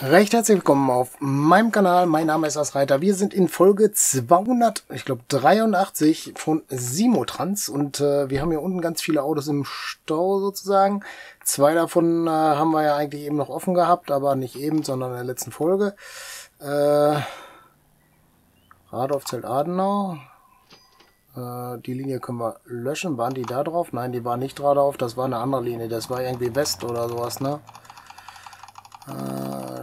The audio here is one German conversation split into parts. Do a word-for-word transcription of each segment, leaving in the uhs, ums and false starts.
Recht herzlich willkommen auf meinem Kanal. Mein Name ist As Reiter. Wir sind in Folge zweihundert, ich glaube dreiundachtzig von Simutrans und äh, wir haben hier unten ganz viele Autos im Stau sozusagen. Zwei davon äh, haben wir ja eigentlich eben noch offen gehabt, aber nicht eben, sondern in der letzten Folge. Äh, Radolfzell Adenau. Äh, die Linie können wir löschen. Waren die da drauf? Nein, die waren nicht drauf. Das war eine andere Linie. Das war irgendwie West oder sowas, ne?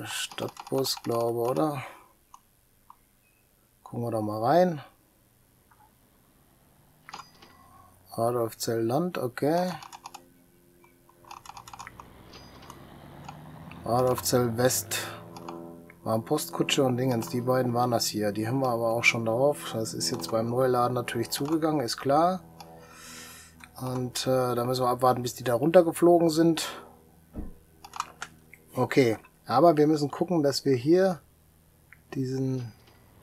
Stadtbus, glaube, oder? Gucken wir da mal rein. Radolfzell Land, okay. Radolfzell West. Waren Postkutsche und Dingens, die beiden waren das hier. Die haben wir aber auch schon drauf. Das ist jetzt beim Neuladen natürlich zugegangen, ist klar. Und äh, da müssen wir abwarten, bis die da runtergeflogen sind. Okay. Aber wir müssen gucken, dass wir hier diesen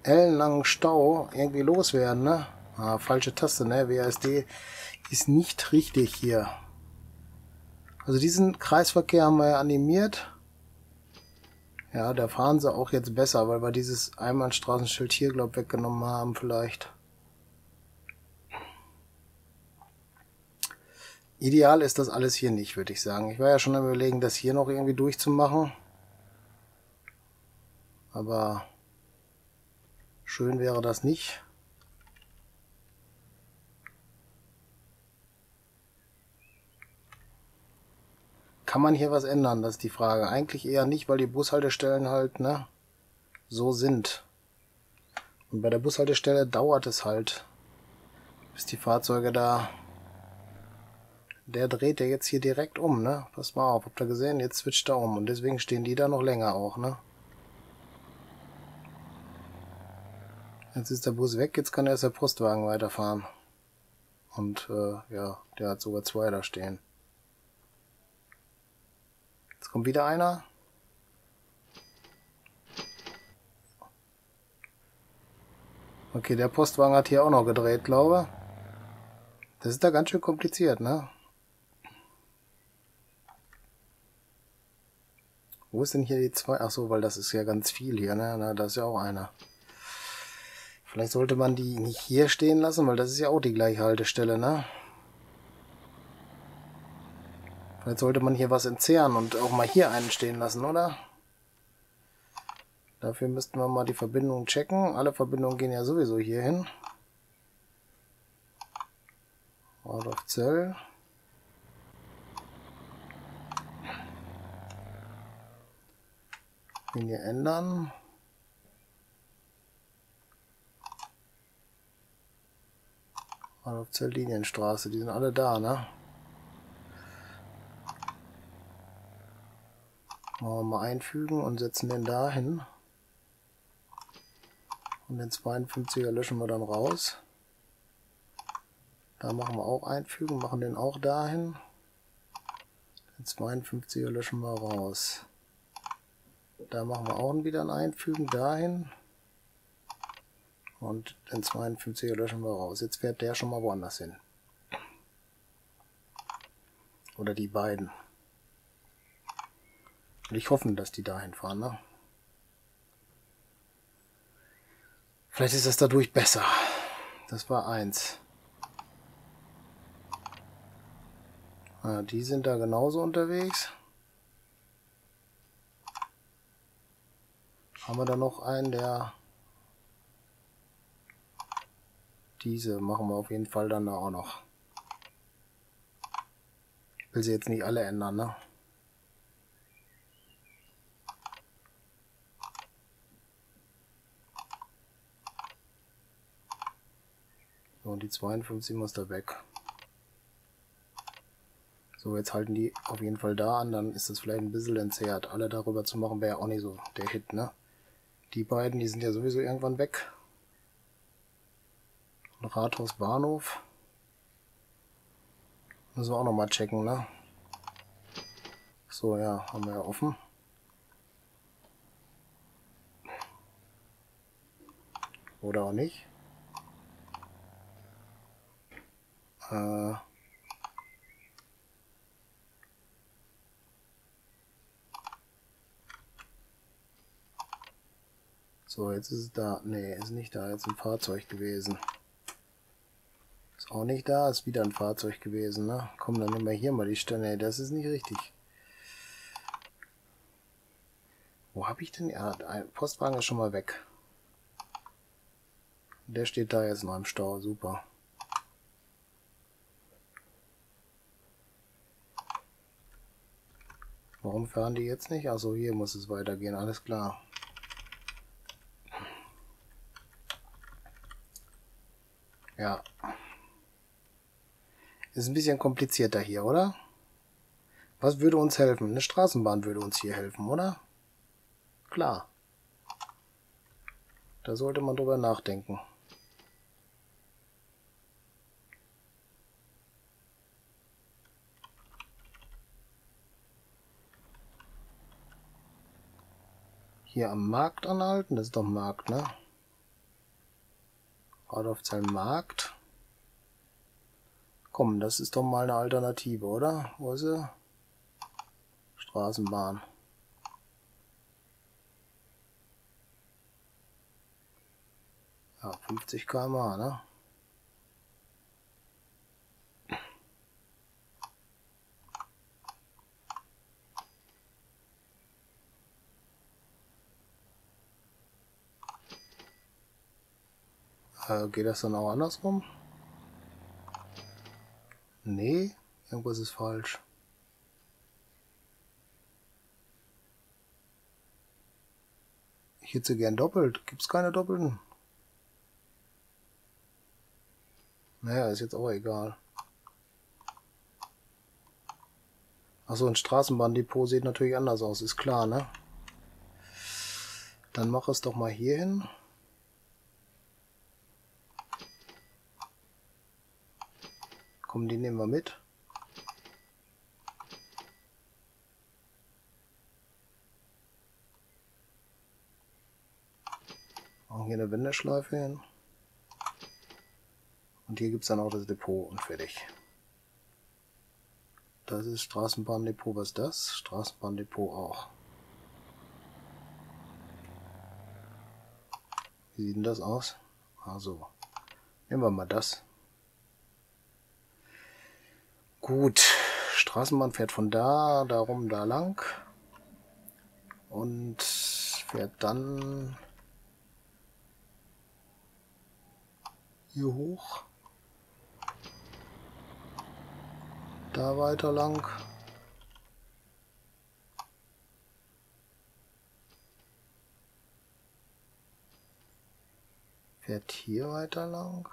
ellenlangen Stau irgendwie loswerden, ne? Ah, falsche Taste, ne? W A S D ist nicht richtig hier. Also diesen Kreisverkehr haben wir ja animiert. Ja, da fahren sie auch jetzt besser, weil wir dieses Einbahnstraßenschild hier, glaube ich, weggenommen haben vielleicht. Ideal ist das alles hier nicht, würde ich sagen. Ich war ja schon am Überlegen, das hier noch irgendwie durchzumachen. Aber schön wäre das nicht. Kann man hier was ändern? Das ist die Frage. Eigentlich eher nicht, weil die Bushaltestellen halt, ne, so sind. Und bei der Bushaltestelle dauert es halt, bis die Fahrzeuge da... Der dreht ja jetzt hier direkt um, ne? Pass mal auf, habt ihr gesehen? Jetzt switcht er um und deswegen stehen die da noch länger auch, ne? Jetzt ist der Bus weg, jetzt kann erst der Postwagen weiterfahren. Und äh, ja, der hat sogar zwei da stehen. Jetzt kommt wieder einer. Okay, der Postwagen hat hier auch noch gedreht, glaube ich. Das ist da ganz schön kompliziert, ne? Wo ist denn hier die zwei? Ach so, weil das ist ja ganz viel hier, ne? Na, da ist ja auch einer. Vielleicht sollte man die nicht hier stehen lassen, weil das ist ja auch die gleiche Haltestelle, ne? Vielleicht sollte man hier was entzehren und auch mal hier einen stehen lassen, oder? Dafür müssten wir mal die Verbindung checken. Alle Verbindungen gehen ja sowieso hier hin. Radolfzell. Linie ändern. Radolfzell Linienstraße, die sind alle da, ne? Machen wir mal einfügen und setzen den da hin. Und den zweiundfünfziger löschen wir dann raus. Da machen wir auch einfügen, machen den auch dahin. Den zweiundfünfziger löschen wir raus. Da machen wir auch wieder ein Einfügen dahin. Und den zweiundfünfziger löschen wir raus. Jetzt fährt der schon mal woanders hin. Oder die beiden. Und ich hoffe, dass die dahin fahren, ne? Vielleicht ist das dadurch besser. Das war eins. Ah, die sind da genauso unterwegs. Haben wir da noch einen, der... Diese machen wir auf jeden Fall dann da auch noch. Ich will sie jetzt nicht alle ändern, ne? So, und die zweiundfünfzig muss da weg. So, jetzt halten die auf jeden Fall da an, dann ist das vielleicht ein bisschen entzerrt. Alle darüber zu machen, wäre ja auch nicht so der Hit, ne? Die beiden, die sind ja sowieso irgendwann weg. Rathaus Bahnhof. Müssen wir auch nochmal checken, ne? So, ja, haben wir ja offen. Oder auch nicht. Äh So, jetzt ist es da. Nee, ist nicht da. Jetzt ein Fahrzeug gewesen. Ist auch nicht da. Ist wieder ein Fahrzeug gewesen, ne? Komm, dann nehmen wir hier mal die Sterne. Nee, das ist nicht richtig. Wo habe ich denn? Ja, ein Postwagen ist schon mal weg. Der steht da jetzt noch im Stau. Super. Warum fahren die jetzt nicht? Also hier muss es weitergehen. Alles klar. Ja. Ist ein bisschen komplizierter hier, oder? Was würde uns helfen? Eine Straßenbahn würde uns hier helfen, oder? Klar. Da sollte man drüber nachdenken. Hier am Markt anhalten, das ist doch Markt, ne? Radolfzell Markt. Komm, das ist doch mal eine Alternative, oder? Wo ist sie? Straßenbahn. Ja, fünfzig Kilometer pro Stunde, ne? Geht das dann auch andersrum? Nee, irgendwas ist falsch. Ich hätte sie gern doppelt. Gibt es keine doppelten? Naja, ist jetzt auch egal. Achso, ein Straßenbahndepot sieht natürlich anders aus, ist klar, ne? Dann mach es doch mal hier hin. Komm, die nehmen wir mit. Machen hier eine Wendeschleife hin. Und hier gibt es dann auch das Depot und fertig. Das ist Straßenbahndepot. Was ist das? Straßenbahndepot auch. Wie sieht denn das aus? Also, nehmen wir mal das. Gut, Straßenbahn fährt von da, darum da lang und fährt dann hier hoch, da weiter lang. Fährt hier weiter lang.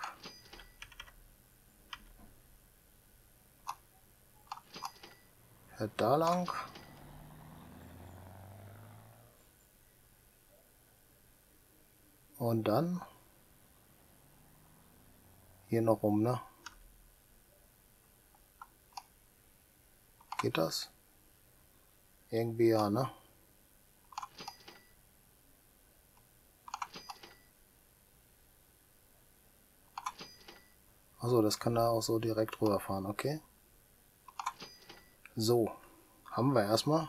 Da lang. Und dann hier noch rum, ne? Geht das? Irgendwie ja, ne? Also das kann da auch so direkt rüberfahren, okay? So, haben wir erstmal.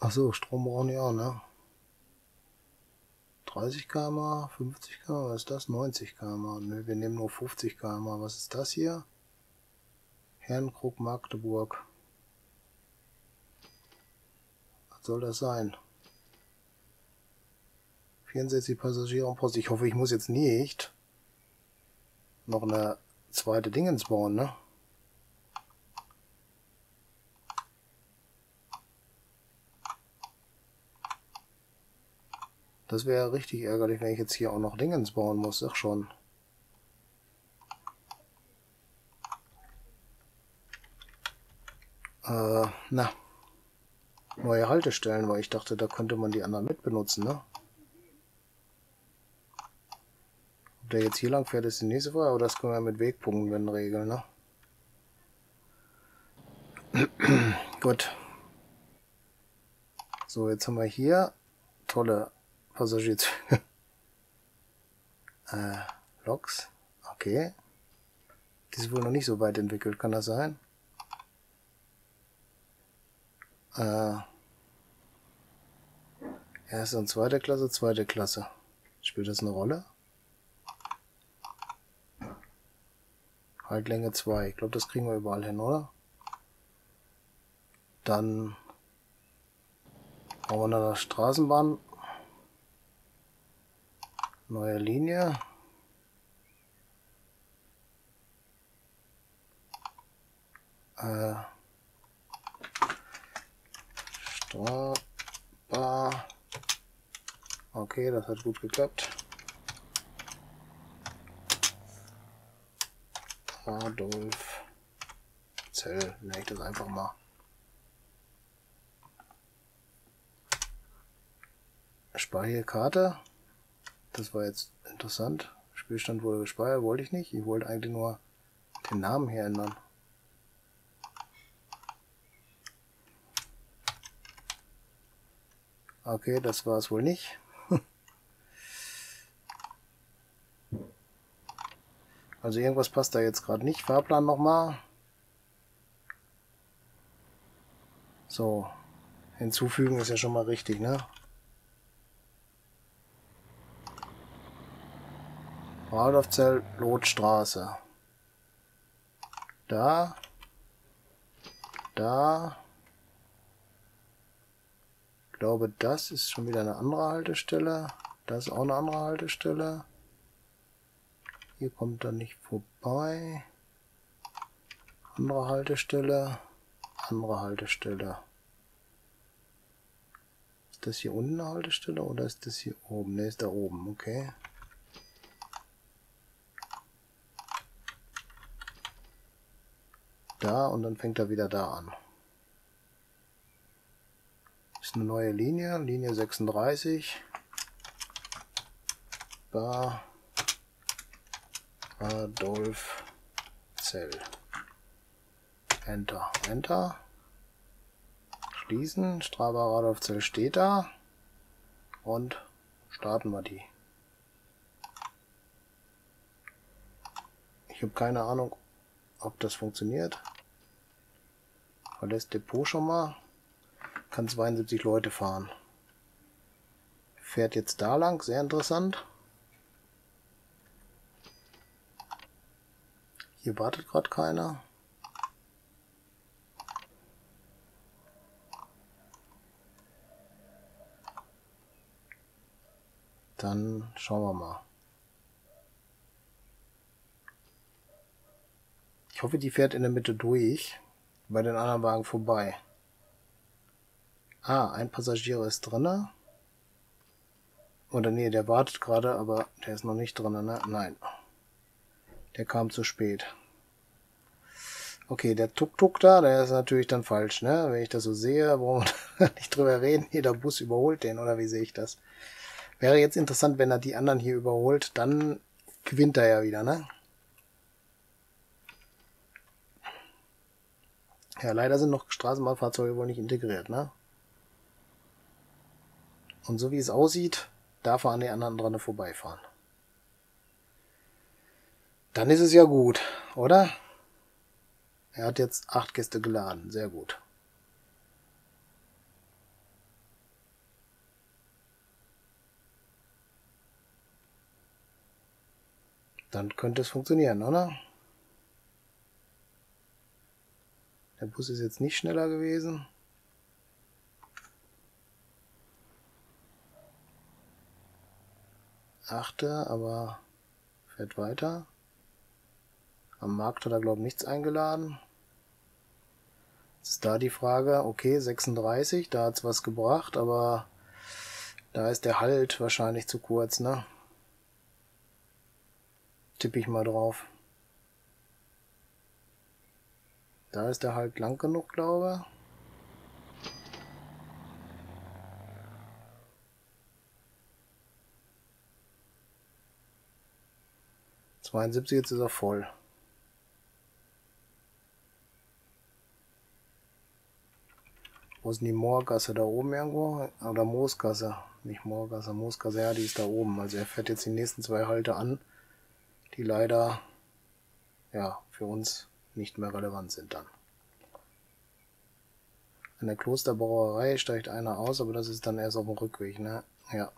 Achso, Strom brauchen wir auch, ne? dreißig Kilometer pro Stunde, fünfzig Kilometer pro Stunde, was ist das? neunzig Kilometer pro Stunde. Ne, wir nehmen nur fünfzig Kilometer pro Stunde. Was ist das hier? Herrnkrug-Magdeburg. Was soll das sein? vierundsechzig Passagiere am Post. Ich hoffe, ich muss jetzt nicht noch eine zweite Dingens bauen, ne? Das wäre richtig ärgerlich, wenn ich jetzt hier auch noch Dingens bauen muss. Ach schon. Äh, na. Neue Haltestellen, weil ich dachte, da könnte man die anderen mitbenutzen, ne? Ob der jetzt hier lang fährt, ist die nächste Frage. Aber das können wir mit Wegpunkten werden regeln, ne? Gut. So, jetzt haben wir hier tolle Passagier. äh, Loks. Okay. Die ist wohl noch nicht so weit entwickelt, kann das sein? Äh, Erste und zweite Klasse, zweite Klasse. Spielt das eine Rolle? Haltlänge zwei. Ich glaube, das kriegen wir überall hin, oder? Dann machen wir noch eine Straßenbahn. Neue Linie. Äh. Straßenbahn. Okay, das hat gut geklappt. Radolfzell, nenne ich das einfach mal. Speicherkarte. Das war jetzt interessant. Spielstand wurde gespeichert, wollte ich nicht. Ich wollte eigentlich nur den Namen hier ändern. Okay, das war es wohl nicht. Also irgendwas passt da jetzt gerade nicht. Fahrplan nochmal. So. Hinzufügen ist ja schon mal richtig, ne? Radolfzell, Lotstraße. Da. Da. Ich glaube, das ist schon wieder eine andere Haltestelle. Das ist auch eine andere Haltestelle. Hier kommt er nicht vorbei. Andere Haltestelle. Andere Haltestelle. Ist das hier unten eine Haltestelle oder ist das hier oben? Ne, ist da oben. Okay. Da und dann fängt er wieder da an. Ist eine neue Linie. Linie sechsunddreißig. Da. Radolfzell. Enter, Enter. Schließen. Straba Radolfzell steht da. Und starten wir die. Ich habe keine Ahnung, ob das funktioniert. Verlässt Depot schon mal. Kann zweiundsiebzig Leute fahren. Fährt jetzt da lang. Sehr interessant. Hier wartet gerade keiner. Dann schauen wir mal. Ich hoffe, die fährt in der Mitte durch, bei den anderen Wagen vorbei. Ah, ein Passagier ist drin. Oder nee, der wartet gerade, aber der ist noch nicht drin, ne? Nein. Der kam zu spät. Okay, der Tuk-Tuk da, der ist natürlich dann falsch, ne? Wenn ich das so sehe, brauchen wir nicht drüber reden. Jeder Bus überholt den, oder wie sehe ich das? Wäre jetzt interessant, wenn er die anderen hier überholt, dann gewinnt er ja wieder, ne? Ja, leider sind noch Straßenbahnfahrzeuge wohl nicht integriert, ne? Und so wie es aussieht, darf er an den anderen dran vorbeifahren. Dann ist es ja gut, oder? Er hat jetzt acht Gäste geladen, sehr gut. Dann könnte es funktionieren, oder? Der Bus ist jetzt nicht schneller gewesen. Achte, aber fährt weiter. Am Markt hat er, glaube ich, nichts eingeladen. Jetzt ist da die Frage, okay, sechsunddreißig, da hat es was gebracht, aber da ist der Halt wahrscheinlich zu kurz, ne? Tippe ich mal drauf. Da ist der Halt lang genug, glaube ich. zweiundsiebzig, jetzt ist er voll. Wo ist denn die Moorgasse? Da oben irgendwo? Oder Moosgasse? Nicht Moorgasse, Moosgasse, ja, die ist da oben. Also er fährt jetzt die nächsten zwei Halte an, die leider ja für uns nicht mehr relevant sind dann. An der Klosterbrauerei steigt einer aus, aber das ist dann erst auf dem Rückweg, ne? Ja.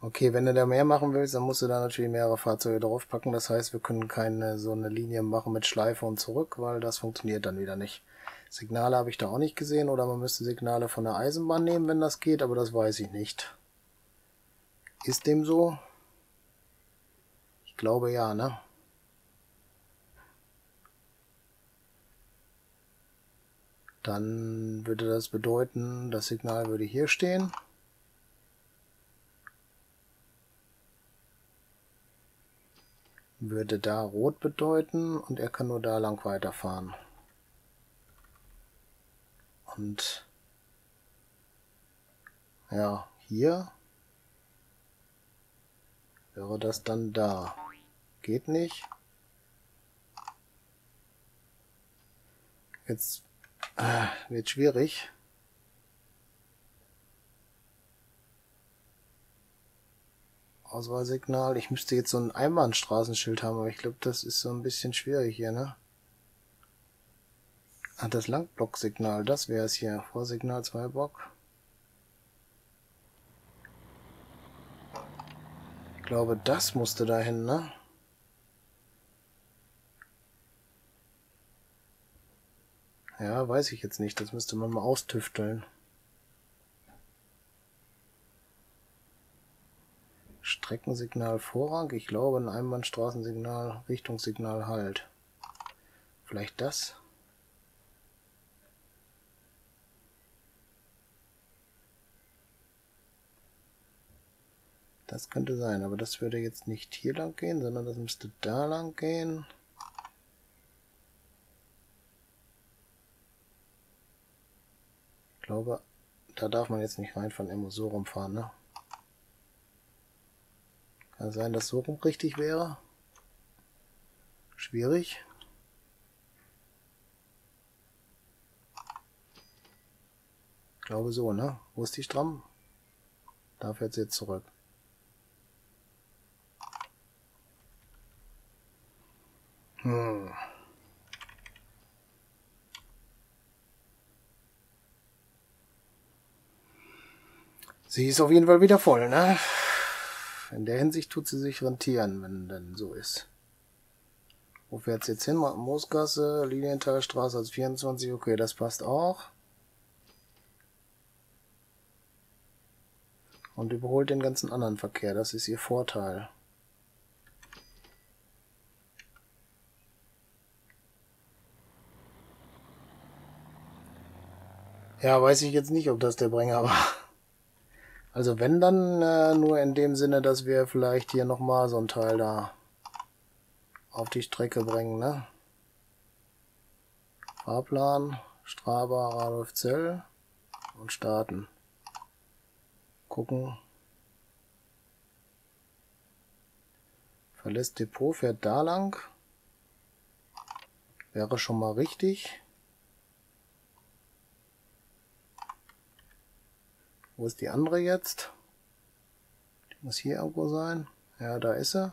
Okay, wenn du da mehr machen willst, dann musst du da natürlich mehrere Fahrzeuge draufpacken. Das heißt, wir können keine so eine Linie machen mit Schleife und zurück, weil das funktioniert dann wieder nicht. Signale habe ich da auch nicht gesehen, oder man müsste Signale von der Eisenbahn nehmen, wenn das geht, aber das weiß ich nicht. Ist dem so? Ich glaube ja, ne? Dann würde das bedeuten, das Signal würde hier stehen. Würde da rot bedeuten und er kann nur da lang weiterfahren. Und ja, hier wäre das dann da. Geht nicht. Jetzt äh, wird schwierig. Auswahlsignal. Ich müsste jetzt so ein Einbahnstraßenschild haben, aber ich glaube, das ist so ein bisschen schwierig hier, ne? Ah, das Langblock-Signal, das wäre es hier. Vorsignal zwei Block. Ich glaube, das musste dahin, ne? Ja, weiß ich jetzt nicht. Das müsste man mal austüfteln. Streckensignal Vorrang, ich glaube ein Einbahnstraßensignal, Richtungssignal Halt. Vielleicht das? Das könnte sein, aber das würde jetzt nicht hier lang gehen, sondern das müsste da lang gehen. Ich glaube, da darf man jetzt nicht reinfahren, immer so rumfahren, ne? Kann sein, dass so rum richtig wäre. Schwierig. Ich glaube so, ne? Wo ist die Stramm? Da fährt sie jetzt zurück. Hm. Sie ist auf jeden Fall wieder voll, ne? In der Hinsicht tut sie sich rentieren, wenn denn so ist. Wo fährt es jetzt hin? Moosgasse, Lilienthalstraße als vierundzwanzig, okay, das passt auch. Und überholt den ganzen anderen Verkehr, das ist ihr Vorteil. Ja, weiß ich jetzt nicht, ob das der Bringer war. Also wenn, dann äh, nur in dem Sinne, dass wir vielleicht hier nochmal so ein Teil da auf die Strecke bringen, ne? Fahrplan, Straba, Radolfzell und starten. Gucken. Verlässt Depot, fährt da lang. Wäre schon mal richtig. Wo ist die andere jetzt? Die muss hier irgendwo sein. Ja, da ist sie.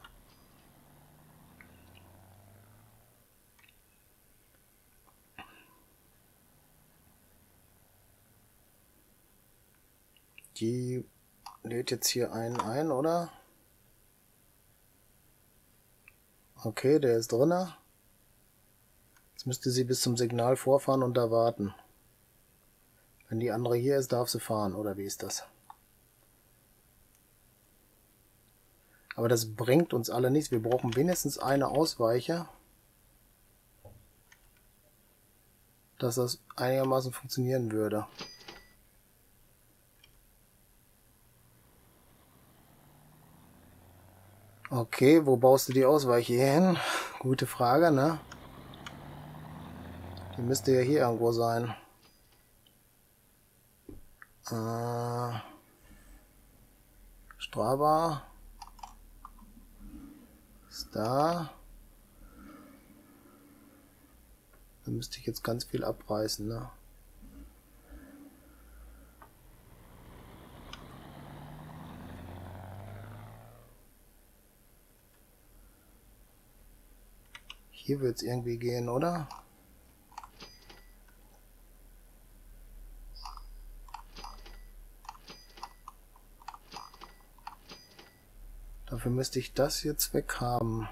Die lädt jetzt hier einen ein, oder? Okay, der ist drin. Jetzt müsste sie bis zum Signal vorfahren und da warten. Wenn die andere hier ist, darf sie fahren, oder wie ist das? Aber das bringt uns alle nichts. Wir brauchen wenigstens eine Ausweiche, dass das einigermaßen funktionieren würde. Okay, wo baust du die Ausweiche hier hin? Gute Frage, ne? Die müsste ja hier irgendwo sein. Uh, Straba ist da. Da müsste ich jetzt ganz viel abreißen, ne? Hier wird es irgendwie gehen, oder? Dafür müsste ich das jetzt weg haben.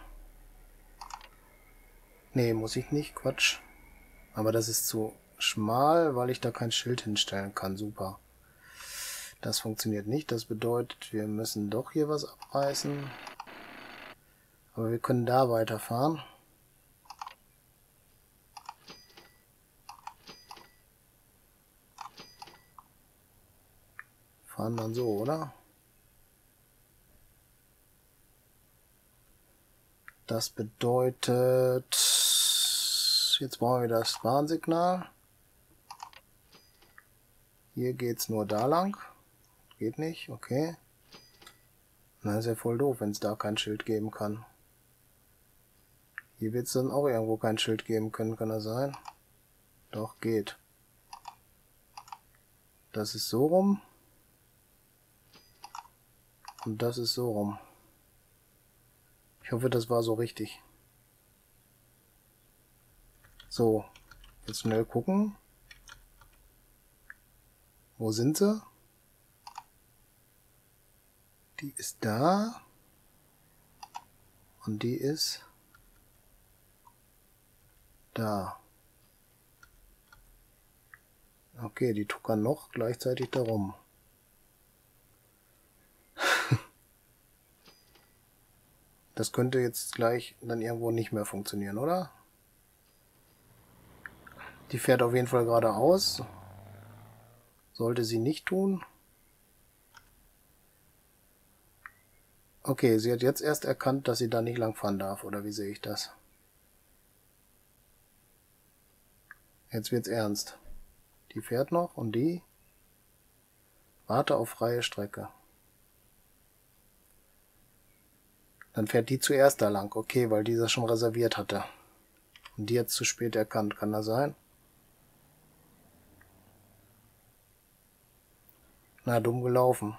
Nee, muss ich nicht, Quatsch. Aber das ist zu schmal, weil ich da kein Schild hinstellen kann. Super. Das funktioniert nicht. Das bedeutet, wir müssen doch hier was abreißen. Aber wir können da weiterfahren. Fahren dann so, oder? Das bedeutet, jetzt brauchen wir das Warnsignal. Hier geht's nur da lang. Geht nicht, okay. Na, ist ja voll doof, wenn es da kein Schild geben kann. Hier wird es dann auch irgendwo kein Schild geben können, kann das sein? Doch, geht. Das ist so rum. Und das ist so rum. Ich hoffe, das war so richtig. So, jetzt schnell gucken. Wo sind sie? Die ist da. Und die ist da. Okay, die tuckern noch gleichzeitig da rum. Das könnte jetzt gleich dann irgendwo nicht mehr funktionieren, oder? Die fährt auf jeden Fall geradeaus. Sollte sie nicht tun. Okay, sie hat jetzt erst erkannt, dass sie da nicht langfahren darf, oder wie sehe ich das? Jetzt wird's ernst. Die fährt noch und die warte auf freie Strecke. Dann fährt die zuerst da lang. Okay, weil die das schon reserviert hatte. Und die hat zu spät erkannt. Kann das sein? Na, dumm gelaufen.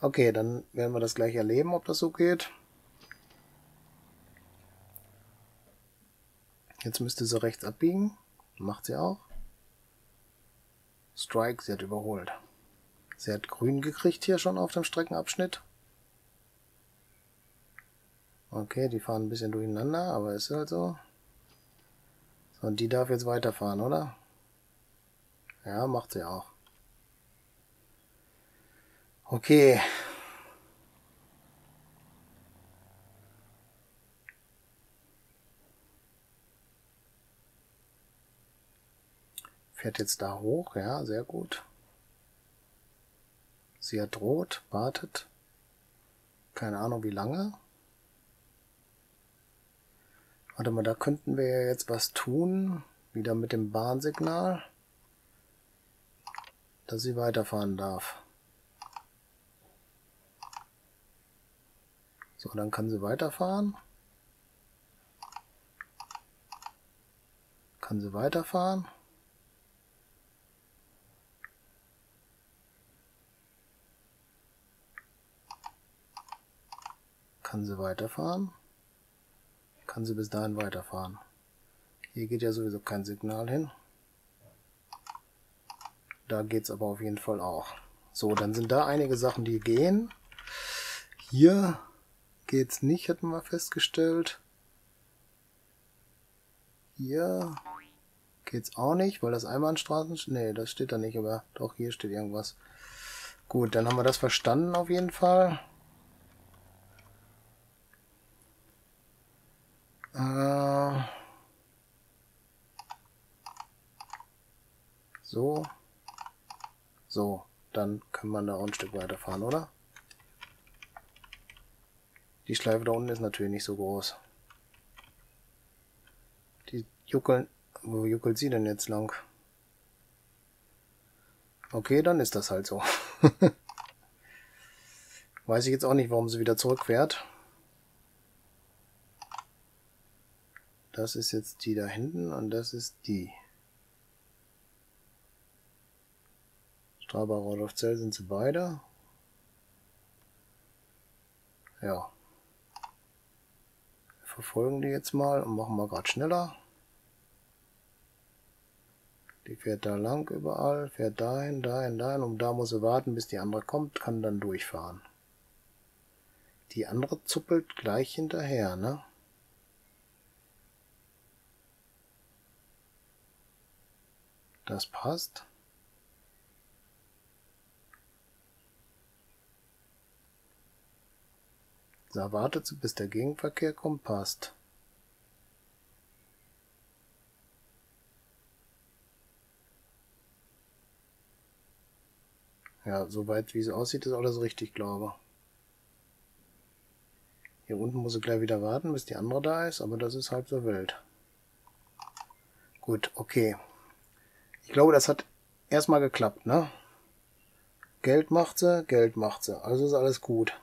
Okay, dann werden wir das gleich erleben, ob das so geht. Jetzt müsste sie rechts abbiegen. Macht sie auch. Strike, sie hat überholt. Sie hat grün gekriegt hier schon auf dem Streckenabschnitt. Okay, die fahren ein bisschen durcheinander, aber ist halt so. So, und die darf jetzt weiterfahren, oder? Ja, macht sie auch. Okay. Fährt jetzt da hoch, ja, sehr gut. Sie hat rot, wartet. Keine Ahnung, wie lange. Warte mal, da könnten wir ja jetzt was tun. Wieder mit dem Bahnsignal. Dass sie weiterfahren darf. So, dann kann sie weiterfahren. Kann sie weiterfahren. Kann sie weiterfahren? Kann sie bis dahin weiterfahren? Hier geht ja sowieso kein Signal hin. Da geht es aber auf jeden Fall auch. So, dann sind da einige Sachen, die gehen. Hier geht es nicht, hatten wir festgestellt. Hier geht es auch nicht, weil das Einbahnstraßen... Nee, das steht da nicht, aber doch, hier steht irgendwas. Gut, dann haben wir das verstanden auf jeden Fall. So. So. Dann kann man da auch ein Stück weiterfahren, oder? Die Schleife da unten ist natürlich nicht so groß. Die juckeln... Wo juckelt sie denn jetzt lang? Okay, dann ist das halt so. Weiß ich jetzt auch nicht, warum sie wieder zurückfährt. Das ist jetzt die da hinten und das ist die. Strabag, Radolfzell sind sie beide. Ja. Wir verfolgen die jetzt mal und machen mal gerade schneller. Die fährt da lang überall, fährt dahin, dahin, dahin. Und da muss sie warten, bis die andere kommt, kann dann durchfahren. Die andere zuppelt gleich hinterher, ne? Das passt. Da wartet sie, bis der Gegenverkehr kommt, passt. Ja, soweit wie es aussieht, ist alles richtig, glaube ich. Hier unten muss ich gleich wieder warten, bis die andere da ist, aber das ist halb so wild. Gut, okay. Ich glaube, das hat erstmal geklappt, ne? Geld macht sie, Geld macht sie. Also ist alles gut.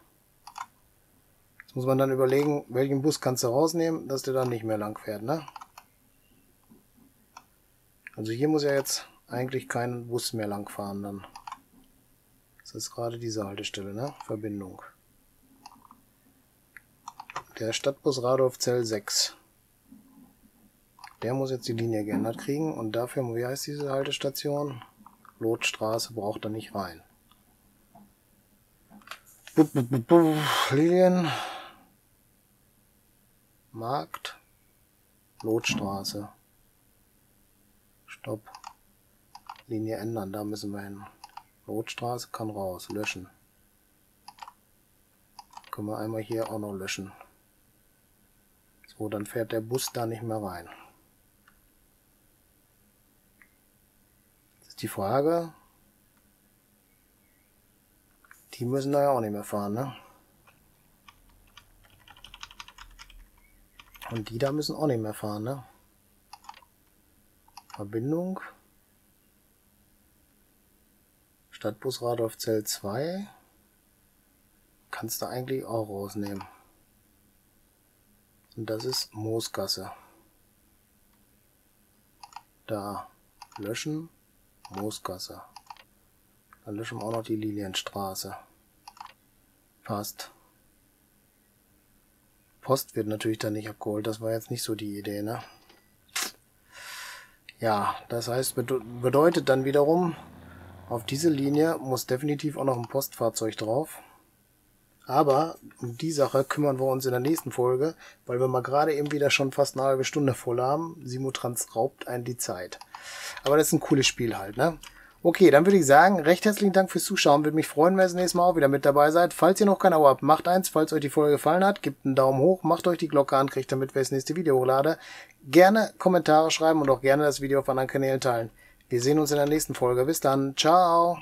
Jetzt muss man dann überlegen, welchen Bus kannst du rausnehmen, dass der dann nicht mehr lang fährt, ne? Also hier muss ja jetzt eigentlich kein Bus mehr lang fahren dann. Das ist gerade diese Haltestelle, ne? Verbindung. Der Stadtbus Radolfzell sechs. Der muss jetzt die Linie geändert kriegen und dafür, wie heißt diese Haltestation? Lotstraße braucht er nicht rein. Bup, bup, bup, bup. Linien. Markt. Lotstraße. Stopp. Linie ändern, da müssen wir hin. Lotstraße kann raus, löschen. Können wir einmal hier auch noch löschen. So, dann fährt der Bus da nicht mehr rein. Das ist die Frage. Die müssen da ja auch nicht mehr fahren, ne? Und die da müssen auch nicht mehr fahren, ne? Verbindung. Stadtbus Radolfzell zwei. Kannst du eigentlich auch rausnehmen. Und das ist Moosgasse. Da. Löschen. Moosgasse. Dann löschen wir auch noch die Lilienstraße. Passt. Post wird natürlich dann nicht abgeholt. Das war jetzt nicht so die Idee, ne? Ja, das heißt, bedeutet dann wiederum, auf diese Linie muss definitiv auch noch ein Postfahrzeug drauf. Aber um die Sache kümmern wir uns in der nächsten Folge, weil wir mal gerade eben wieder schon fast eine halbe Stunde voll haben. Simutrans raubt einen die Zeit. Aber das ist ein cooles Spiel halt, ne? Okay, dann würde ich sagen, recht herzlichen Dank fürs Zuschauen. Würde mich freuen, wenn ihr das nächste Mal auch wieder mit dabei seid. Falls ihr noch kein Abo habt, macht eins. Falls euch die Folge gefallen hat, gebt einen Daumen hoch, macht euch die Glocke an, kriegt damit, wenn ich das nächste Video hochlade. Gerne Kommentare schreiben und auch gerne das Video auf anderen Kanälen teilen. Wir sehen uns in der nächsten Folge. Bis dann. Ciao.